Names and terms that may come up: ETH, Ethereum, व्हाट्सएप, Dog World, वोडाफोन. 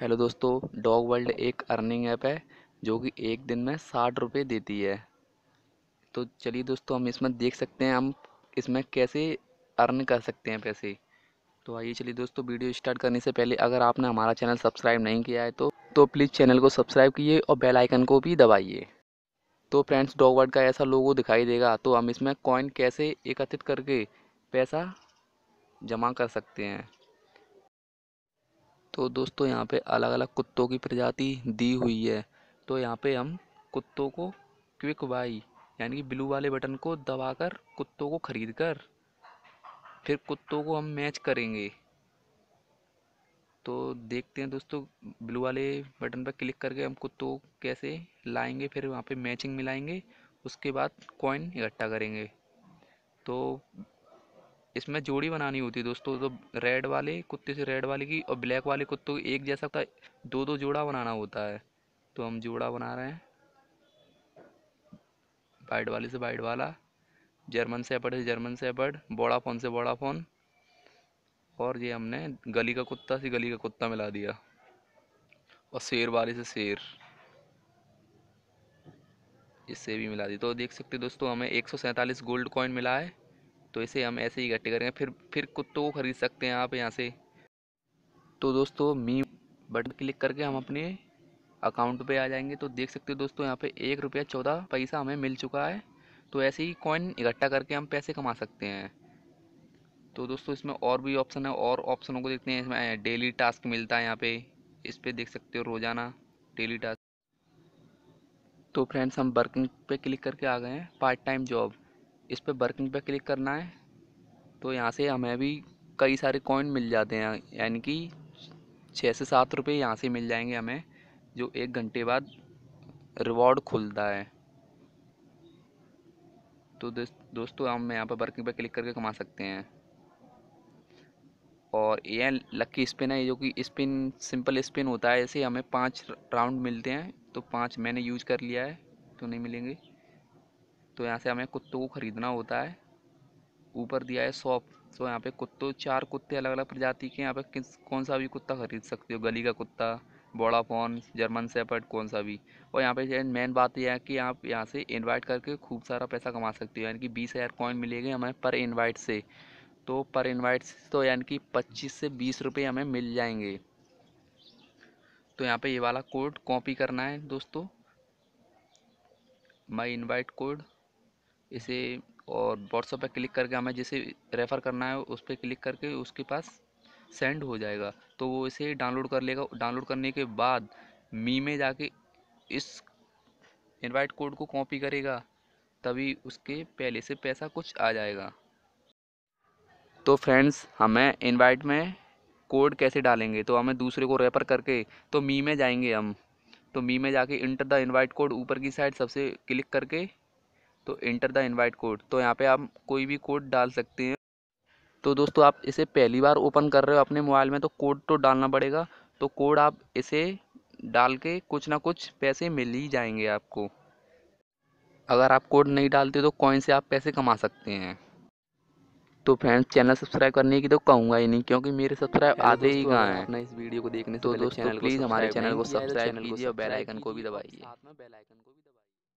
Hello दोस्तों, dog world एक earning app है जो कि एक दिन में 60 रुपये देती है। तो चलिए दोस्तों, हम इसमें देख सकते हैं हम इसमें कैसे अर्न कर सकते हैं पैसे। तो आइए चलिए दोस्तों, वीडियो स्टार्ट करने से पहले अगर आपने हमारा चैनल सब्सक्राइब नहीं किया है तो प्लीज़ चैनल को सब्सक्राइब कीजिए और बेल आइकन को भी दबाइए। तो फ्रेंड्स, डॉग वर्ल्ड का ऐसा लोगो दिखाई देगा। तो हम इसमें कॉइन कैसे एकत्रित करके पैसा जमा कर सकते हैं। तो दोस्तों, यहाँ पे अलग अलग कुत्तों की प्रजाति दी हुई है। तो यहाँ पे हम कुत्तों को क्विक बाई यानी कि ब्लू वाले बटन को दबाकर कुत्तों को ख़रीद कर फिर कुत्तों को हम मैच करेंगे। तो देखते हैं दोस्तों, ब्लू वाले बटन पर क्लिक करके हम कुत्तों को कैसे लाएंगे, फिर वहाँ पे मैचिंग मिलाएंगे, उसके बाद कॉइन इकट्ठा करेंगे। तो इसमें जोड़ी बनानी होती है दोस्तों। तो रेड वाले कुत्ते से रेड वाले की और ब्लैक वाले कुत्तों की एक जैसा का दो जोड़ा बनाना होता है। तो हम जोड़ा बना रहे हैं, वाइट वाले से वाइट वाला, जर्मन शेफर्ड से जर्मन शेफर्ड, वोडाफोन से वोडाफोन, और ये हमने गली का कुत्ता से गली का कुत्ता मिला दिया, और शेर वाले से शेर इससे भी मिला दी। तो देख सकते दोस्तों, हमें 147 गोल्ड कॉइन मिला है। तो इसे हम ऐसे ही इकट्ठे करेंगे, फिर कुत्तों को ख़रीद सकते हैं आप यहाँ से। तो दोस्तों, मी बटन क्लिक करके हम अपने अकाउंट पे आ जाएंगे। तो देख सकते हो दोस्तों, यहाँ पे 1 रुपया 14 पैसा हमें मिल चुका है। तो ऐसे ही कॉइन इकट्ठा करके हम पैसे कमा सकते हैं। तो दोस्तों, इसमें और भी ऑप्शन है, और ऑप्शनों को देखते हैं। इसमें डेली टास्क मिलता है, यहाँ पर इस पर देख सकते हो, रोज़ाना डेली टास्क। तो फ्रेंड्स, हम वर्किंग पे क्लिक करके आ गए हैं, पार्ट टाइम जॉब, इस पर वर्किंग पे क्लिक करना है। तो यहाँ से हमें भी कई सारे कॉइन मिल जाते हैं, यानी कि 6 से 7 रुपये यहाँ से मिल जाएंगे हमें, जो 1 घंटे बाद रिवॉर्ड खुलता है। तो दोस्तों, हम यहाँ पर वर्किंग पे क्लिक करके कमा सकते हैं। और ये लकी स्पिन है, जो कि स्पिन सिंपल स्पिन होता है। ऐसे हमें 5 राउंड मिलते हैं। तो 5 मैंने यूज कर लिया है, तो नहीं मिलेंगे। तो यहाँ से हमें कुत्तों को ख़रीदना होता है। ऊपर दिया है शॉप। तो यहाँ पे कुत्तों 4 कुत्ते अलग अलग प्रजाति के, यहाँ पे कौन सा भी कुत्ता ख़रीद सकते हो, गली का कुत्ता, वोडाफोन, जर्मन शेफर्ड, कौन सा भी। और यहाँ पे मेन बात यह है कि आप यहाँ से इनवाइट करके खूब सारा पैसा कमा सकते हो, यानी कि 20,000 कॉइन मिलेंगे हमें पर इन्वाइट से। तो पर इन्वाइट तो यानी कि 25 से 20 रुपये हमें मिल जाएंगे। तो यहाँ पर ये वाला कोड कॉपी करना है दोस्तों, माई इन्वाइट कोड, इसे और व्हाट्सएप पर क्लिक करके हमें जिसे रेफ़र करना है उस पर क्लिक करके उसके पास सेंड हो जाएगा। तो वो इसे डाउनलोड कर लेगा। डाउनलोड करने के बाद मी में जाके इस इनवाइट कोड को कॉपी करेगा, तभी उसके पहले से पैसा कुछ आ जाएगा। तो फ्रेंड्स, हमें इनवाइट में कोड कैसे डालेंगे, तो हमें दूसरे को रेफ़र करके, तो मी में जाएंगे हम। तो मी में जाके इंटर द इनवाइट कोड, ऊपर की साइड सबसे क्लिक करके, तो इंटर द इनवाइट कोड। तो यहाँ पे आप कोई भी कोड डाल सकते हैं। तो दोस्तों, आप इसे पहली बार ओपन कर रहे हो अपने मोबाइल में, तो कोड तो डालना पड़ेगा। तो कोड आप इसे डाल के कुछ ना कुछ पैसे मिल ही जाएंगे आपको। अगर आप कोड नहीं डालते तो कॉइन से आप पैसे कमा सकते हैं। तो फ्रेंड्स, चैनल सब्सक्राइब करने की तो कहूँगा ही नहीं, क्योंकि मेरे सब्सक्राइब आधे ही कहाँ हैं। इस वीडियो को देखने से दोस्तों प्लीज़ हमारे चैनल को सब्सक्राइब कीजिए और बेल आइकन को भी दबाइए।